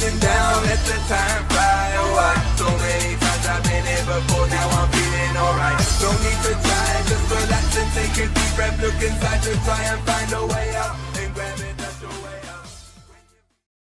feeling down, let the time fly away. So many times I've been here before, now I'm feeling alright. No need to try, just relax and take a deep breath. Look inside to try and find a way out.